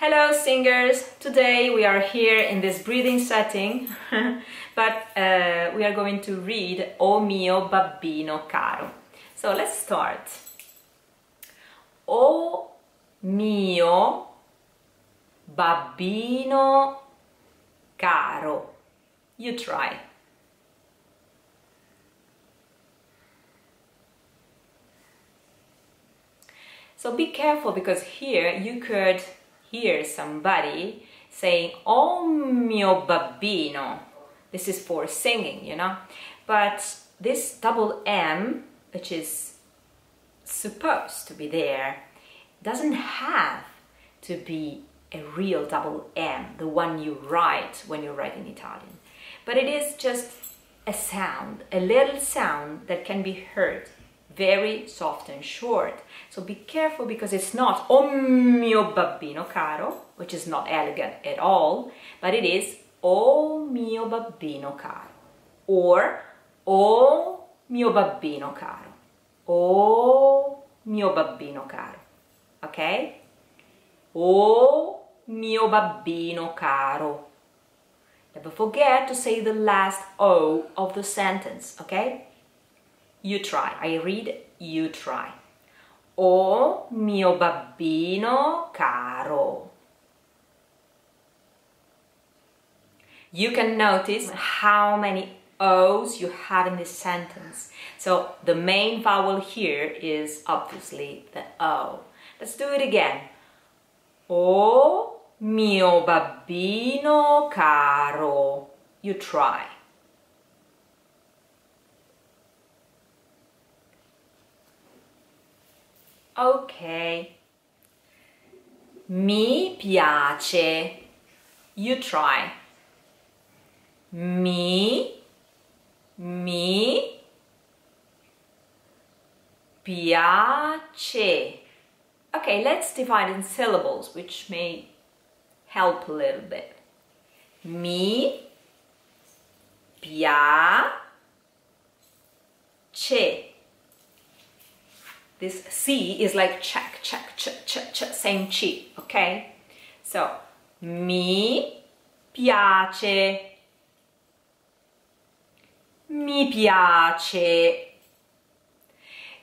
Hello singers! Today we are here in this breathing setting, but we are going to read O mio babbino caro. So let's start. O mio babbino caro. You try. So be careful because here you could hear somebody saying "O mio babbino." This is for singing, you know, but this double M, which is supposed to be there, doesn't have to be a real double M, the one you write when you write in Italian, but it is just a sound, a little sound that can be heard very soft and short. So be careful because it's not O mio babbino caro, which is not elegant at all, but it is O mio babbino caro or O mio babbino caro. O mio babbino caro. Okay? O mio babbino caro. Never forget to say the last O of the sentence, okay? You try. I read, you try. O mio babbino caro. You can notice how many O's you have in this sentence. So the main vowel here is obviously the O. Let's do it again. O mio babbino caro. You try. Okay. Mi piace. You try. Mi piace. Okay, let's divide in syllables, which may help a little bit. Mi piace. This C is like check, check, check, check, check, same chi, okay? So, mi piace. Mi piace.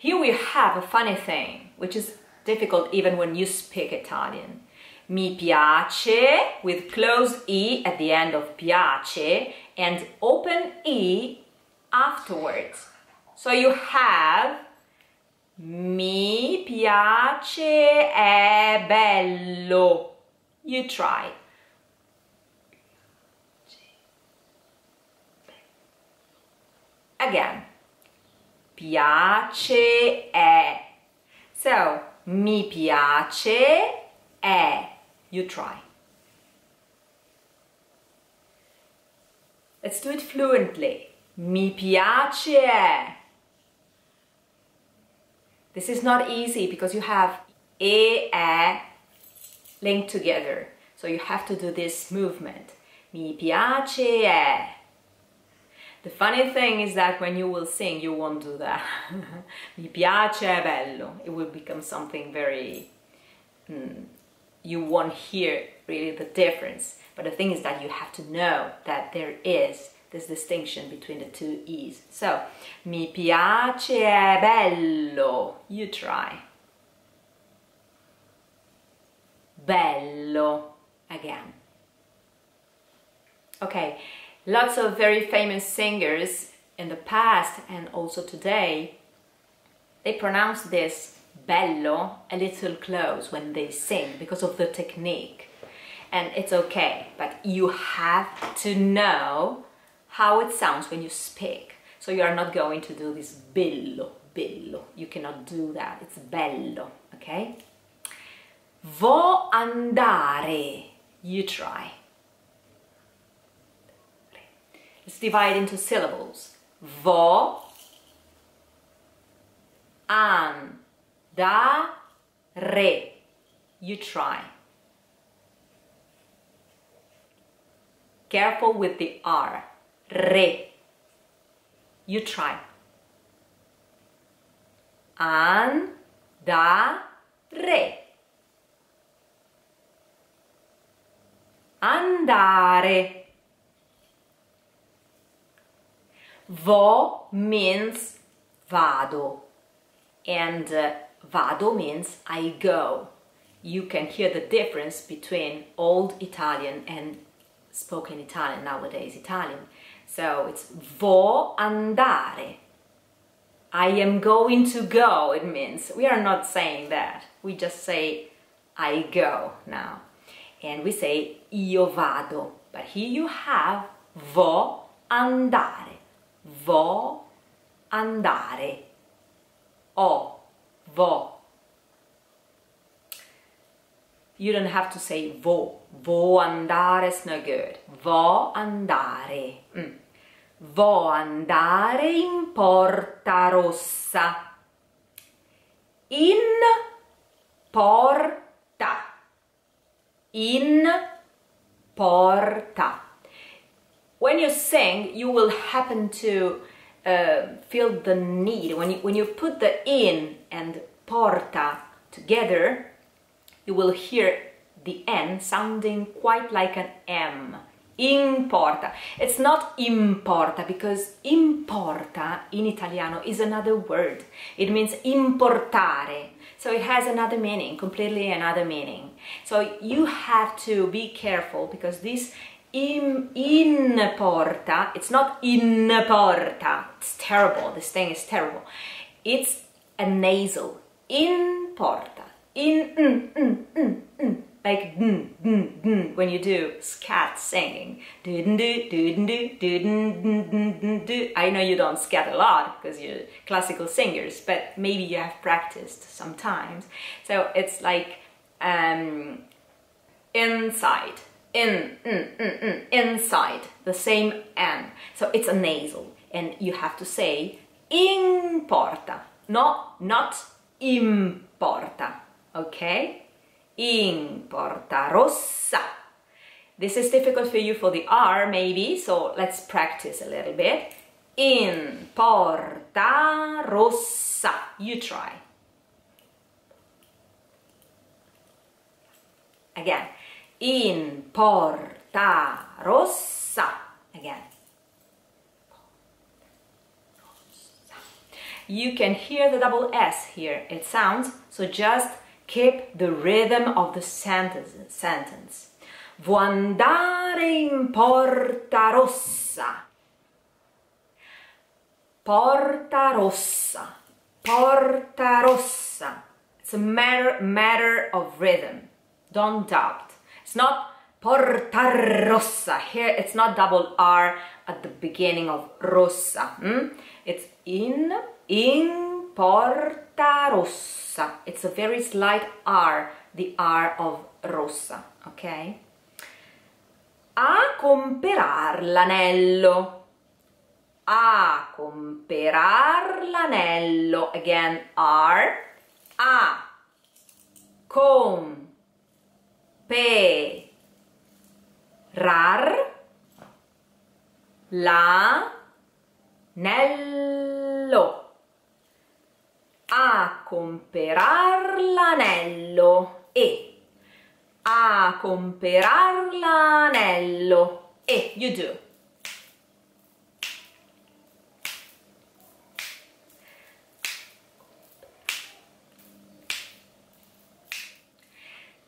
Here we have a funny thing, which is difficult even when you speak Italian. Mi piace with closed E at the end of piace and open E afterwards. So you have mi piace è bello. You try. Again. Piace è. So, mi piace è. You try. Let's do it fluently. Mi piace è. This is not easy because you have e linked together. So you have to do this movement. Mi piace è. The funny thing is that when you will sing, you won't do that. Mi piace è bello. It will become something very... you won't hear really the difference. But the thing is that you have to know that there is this distinction between the two E's. So, mi piace è bello. You try. Bello. Again. Okay, lots of very famous singers in the past and also today, they pronounce this bello a little close when they sing because of the technique. And it's okay, but you have to know how it sounds when you speak. So you are not going to do this bello, bello. You cannot do that. It's bello, okay? Vo andare. You try. Let's divide into syllables. Vo andare. You try. Careful with the R. Re. You try. Andare. andare. Vo means vado, and vado means I go. You can hear the difference between old Italian and spoken Italian, nowadays Italian. So it's vo andare. I am going to go, it means. We are not saying that. We just say I go now. And we say io vado. But here you have vo andare. Vo andare. O, vo. You don't have to say vo. Vo andare is no good. Vo andare. Vo andare in Porta Rossa. In porta. In porta. When you sing, you will happen to feel the need. When you put the in and porta together, you will hear the N sounding quite like an M. Importa. It's not importa, because importa in Italiano is another word. It means importare. So it has another meaning, completely another meaning. So you have to be careful, because this in porta, it's not in porta. It's terrible. This thing is terrible. It's a nasal. In porta. Like when you do scat singing. I know you don't scat a lot because you're classical singers, but maybe you have practiced sometimes. So it's like inside, inside, the same N. So it's a nasal, and you have to say in porta, no, not in porta. Okay? In Porta Rossa. This is difficult for you for the R maybe, so let's practice a little bit. In Porta Rossa. You try. Again. In Porta Rossa. Again. You can hear the double S here, it sounds, so just keep the rhythm of the sentence. Vo andare in Porta Rossa. Porta Rossa. Porta Rossa. It's a matter of rhythm. Don't doubt. It's not Porta Rossa. Here it's not double R at the beginning of Rossa. It's in Porta Rossa. It's a very slight R, the R of Rossa, ok? A comperar l'anello. A comperar l'anello. Again, R. A comperar l'anello. A comperar l'anello e. A comperar l'anello e. You do.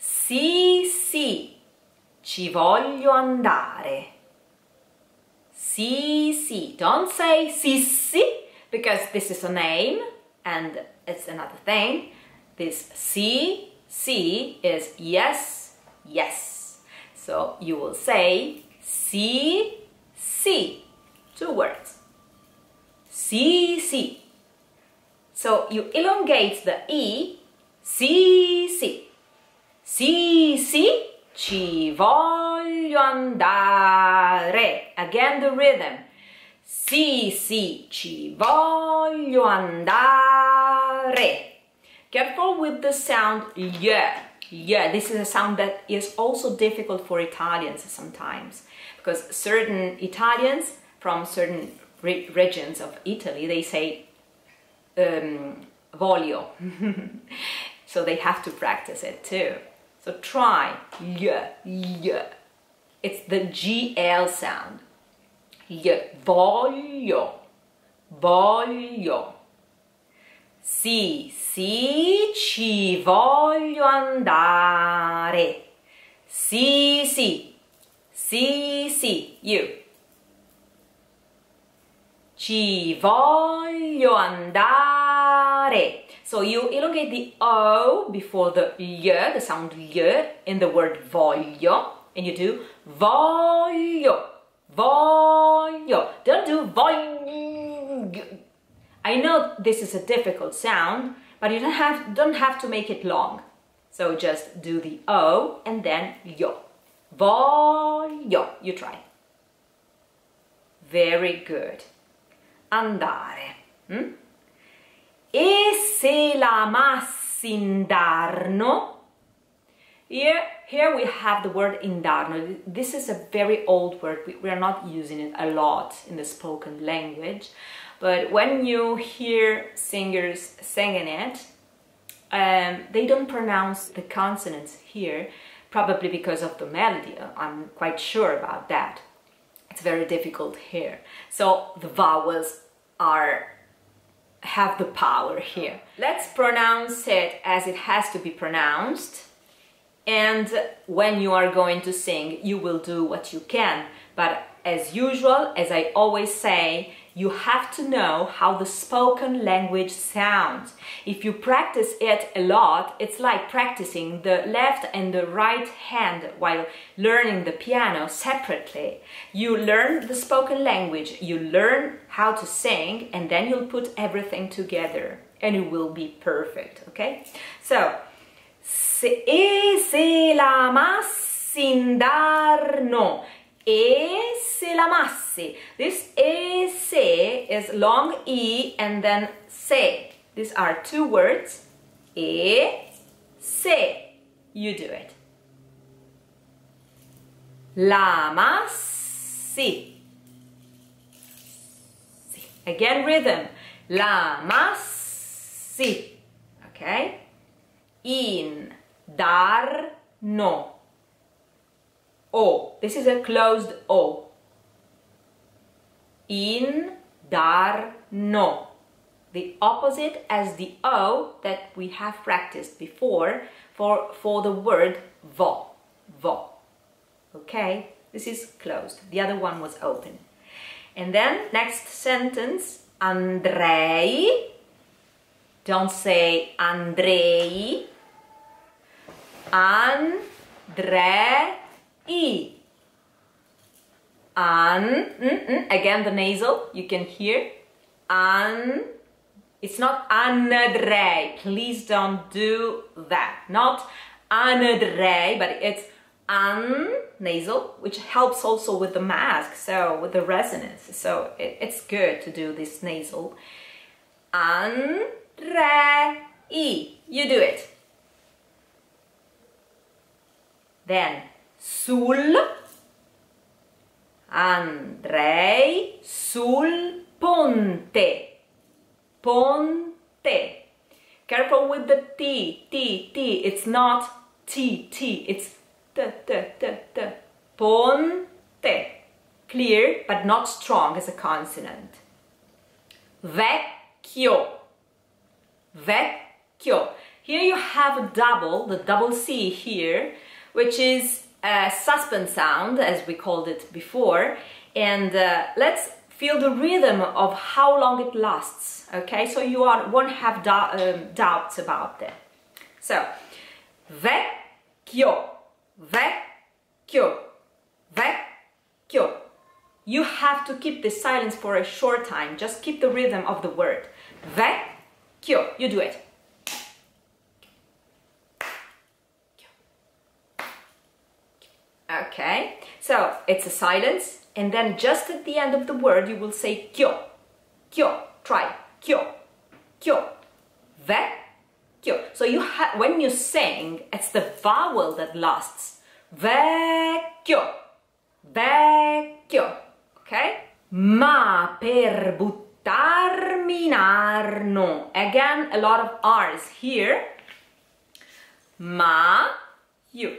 Sì, sì, ci voglio andare. Sì, sì. Don't say sì, sì, because this is a name. And it's another thing. This sì, sì is yes, yes. So you will say sì, sì. Two words. Sì, sì. So you elongate the E. Sì, sì. Sì, sì, ci voglio andare. Again the rhythm. Sì, sì, ci voglio andare. Careful with the sound yeah. Yeah, this is a sound that is also difficult for Italians sometimes, because certain Italians from certain regions of Italy, they say voglio. So they have to practice it too. So try yeah, yeah. It's the GL sound. Voglio, voglio. Sì, sì, ci voglio andare. Sì, sì, sì, sì, you. Ci voglio andare. So you elongate the O before the L, the sound L, in the word voglio. And you do voglio, voglio. Don't do voglio. I know this is a difficult sound, but you don't have to make it long. So just do the O and then yo. Voglio. You try. Very good. Andare. Hmm? E se la amassi indarno? Here we have the word indarno. This is a very old word. We are not using it a lot in the spoken language. But when you hear singers singing it, they don't pronounce the consonants here, probably because of the melody. I'm quite sure about that. It's very difficult here. So the vowels have the power here. Let's pronounce it as it has to be pronounced. And when you are going to sing, you will do what you can. But as usual, as I always say, you have to know how the spoken language sounds. If you practice it a lot, it's like practicing the left and the right hand while learning the piano separately. You learn the spoken language, you learn how to sing, and then you'll put everything together and it will be perfect, okay? So, se la amassi indarno. E se la amassi. This e se is long E and then se. These are two words. E se. You do it. La amassi. Again rhythm. La amassi. Okay? In dar no. O. This is a closed O. Indarno. The opposite as the O that we have practiced before for the word vo. Vo. Okay? This is closed. The other one was open. And then next sentence. Andrei. Don't say Andrei. Andrei. E. An. Again the nasal, you can hear. An. It's not Andrei. Please don't do that. Not Andrei, but it's an nasal, which helps also with the mask, so with the resonance. So it's good to do this nasal. Andrei. You do it. Then. Sul. Andrei sul ponte. Ponte. Careful with the T. T. T. It's not T. T. It's T. T. T. T. Ponte. Clear, but not strong as a consonant. Vecchio. Vecchio. Here you have a double, the double C here, which is a suspend sound, as we called it before, and let's feel the rhythm of how long it lasts, okay? So you won't have doubts about that. So, vecchio, vecchio, vecchio. You have to keep the silence for a short time, just keep the rhythm of the word. Vecchio, you do it. Okay, so it's a silence, and then just at the end of the word you will say kyo, kyo, try, kyo, kyo, vecchio. So you when you sing, it's the vowel that lasts. Vecchio, vecchio, okay? Ma per buttarmi in Arno. Again, a lot of R's here. Ma, you.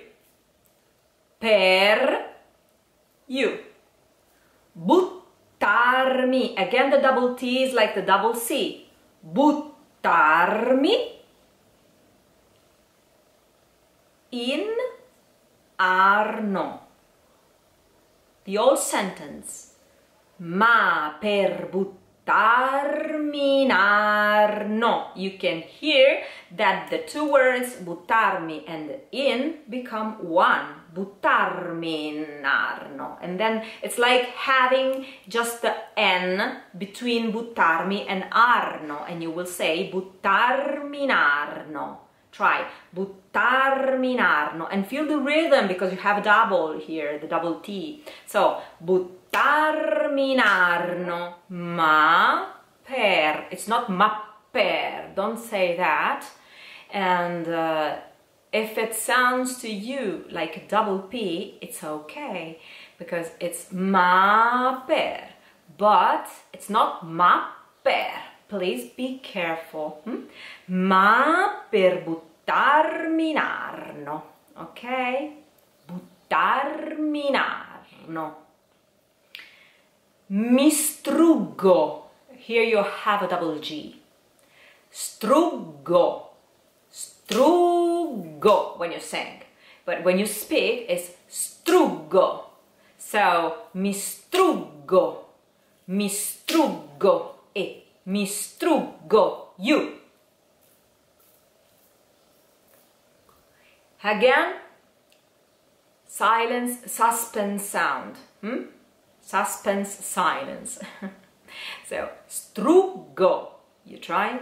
Per you. Buttarmi. Again, the double T is like the double C. Buttarmi in Arno. The whole sentence. Ma per buttarmi in Arno. You can hear that the two words buttarmi and in become one. Buttarmi in Arno. And then it's like having just the N between buttarmi and Arno. And you will say buttarmi in Arno. Try buttarmi in Arno. And feel the rhythm because you have double here, the double T. So buttarmi in Arno. Ma per. It's not ma per. Don't say that. And if it sounds to you like a double P, it's okay, because it's ma per, but it's not ma per. Please be careful. Ma per buttarmi in Arno, okay? Buttarmi in Arno. Mi struggo. Here you have a double G. Struggo. Struggo when you sing, but when you speak it's struggo. So mi struggo, mi struggo, e mi struggo, you. Again, silence, suspense sound. Suspense, silence. So struggo, you try.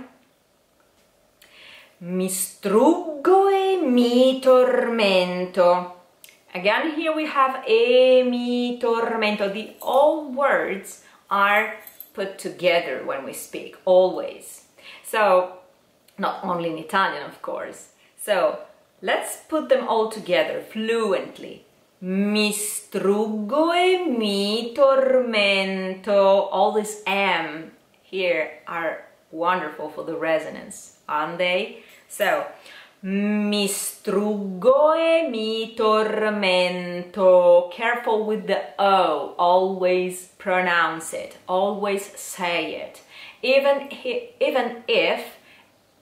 Mi struggo e mi tormento. Again, here we have e mi tormento. The all words are put together when we speak, always. So, not only in Italian, of course. So, let's put them all together fluently. Mi struggo e mi tormento. All this M here are wonderful for the resonance, aren't they? So, mi struggo e mi tormento. Careful with the O. Always pronounce it. Always say it. Even if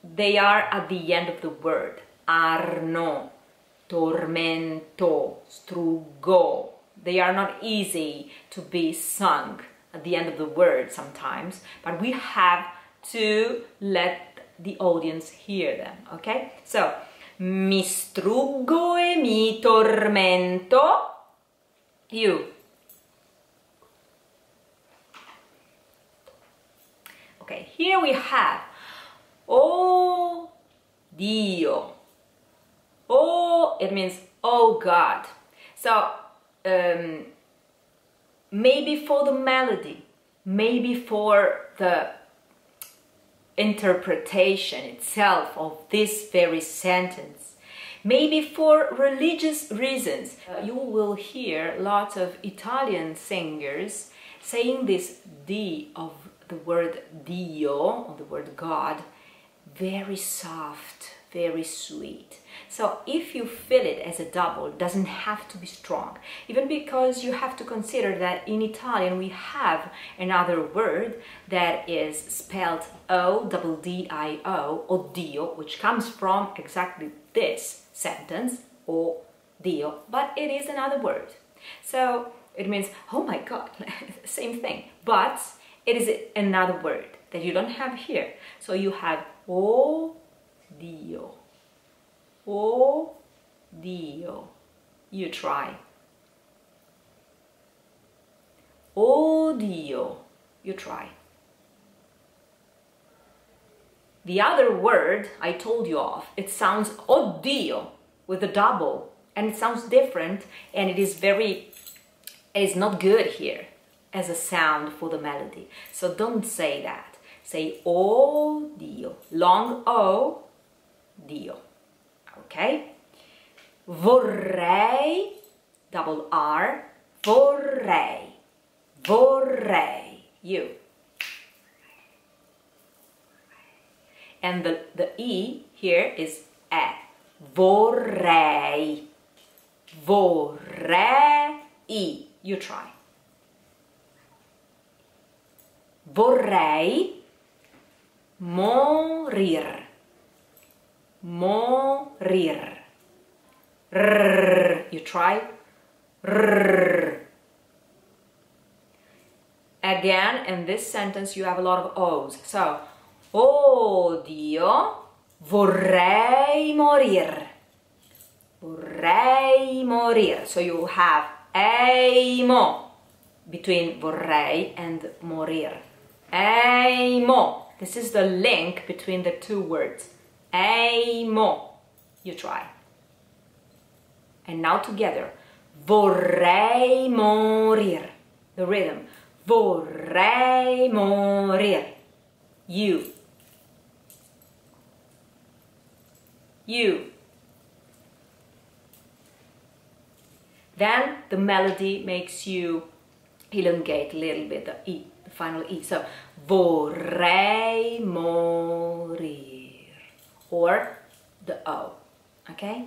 they are at the end of the word. Arno, tormento, struggo. They are not easy to be sung at the end of the word sometimes. But we have to let the audience hear them, okay? So, mi struggo e mi tormento. You. Okay, here we have O Dio. Oh, it means oh God. So, maybe for the melody, maybe for the interpretation itself of this very sentence. Maybe for religious reasons. You will hear lots of Italian singers saying this D of the word Dio, of the word God, very soft, very sweet. So if you feel it as a double, it doesn't have to be strong. Even because you have to consider that in Italian we have another word that is spelled O-D-D-I-O, Oddio, which comes from exactly this sentence, Oddio, but it is another word. So it means, oh my God, same thing, but it is another word that you don't have here. So you have Oddio. O Dio. You try. O Dio. You try. The other word I told you of, it sounds Oddio with a double and it sounds different and it is very, it's not good here as a sound for the melody. So don't say that. Say O Dio. Long O Dio. Okay, vorrei, double R, vorrei, vorrei, you. And the E here is E, vorrei, vorrei, You try. Vorrei morir. Morir. Rrr. You try. Rrr. Again, in this sentence you have a lot of O's. So, Oddio, vorrei morir. Vorrei morir. So you have eimo between vorrei and morir. Eimo. This is the link between the two words. Eimo. You try. And now together. Vorrei morir. The rhythm. Vorrei morir. You. You. Then the melody makes you elongate a little bit the E, the final E. So, vorrei morir, or the O, okay?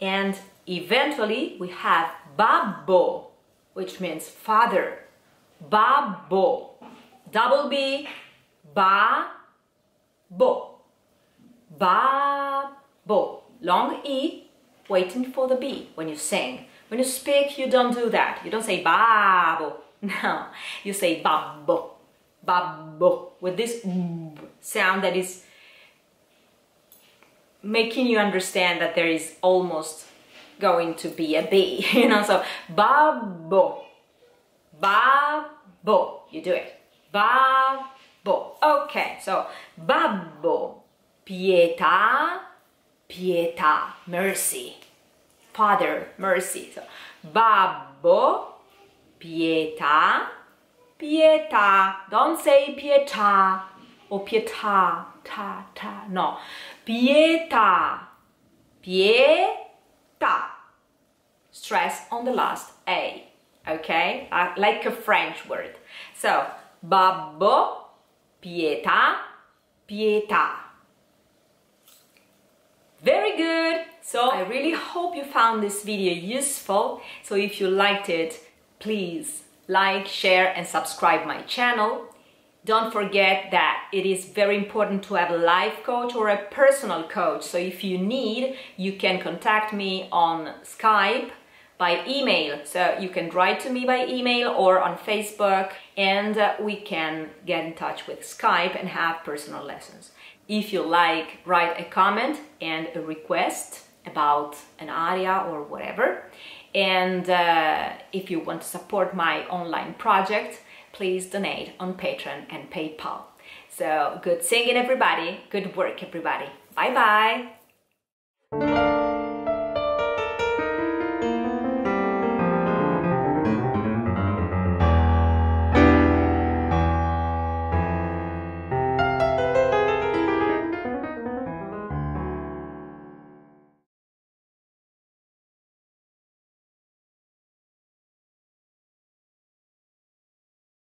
And eventually we have babbo, which means father. Babbo, double B, ba-bo, ba-bo, long E, waiting for the B when you sing. When you speak, you don't do that. You don't say babbo. No, you say babbo, babbo, with this sound that is making you understand that there is almost going to be a B, you know, so babbo, babbo, you do it, babbo. Okay, so babbo, pietà, pietà, mercy. Father, mercy. So, babbo, pietà, pietà. Don't say pietà or pietà, ta, ta, no. Pietà, pietà. Stress on the last A, okay? Like a French word. So, babbo, pietà, pietà. Very good! So I really hope you found this video useful. So if you liked it, please like, share and subscribe my channel. Don't forget that it is very important to have a life coach or a personal coach. So if you need, you can contact me on Skype, by email. So you can write to me by email or on Facebook, and we can get in touch with Skype and have personal lessons. If you like, write a comment and a request about an area or whatever. And if you want to support my online project, please donate on Patreon and PayPal. So good singing everybody, good work everybody. Bye bye!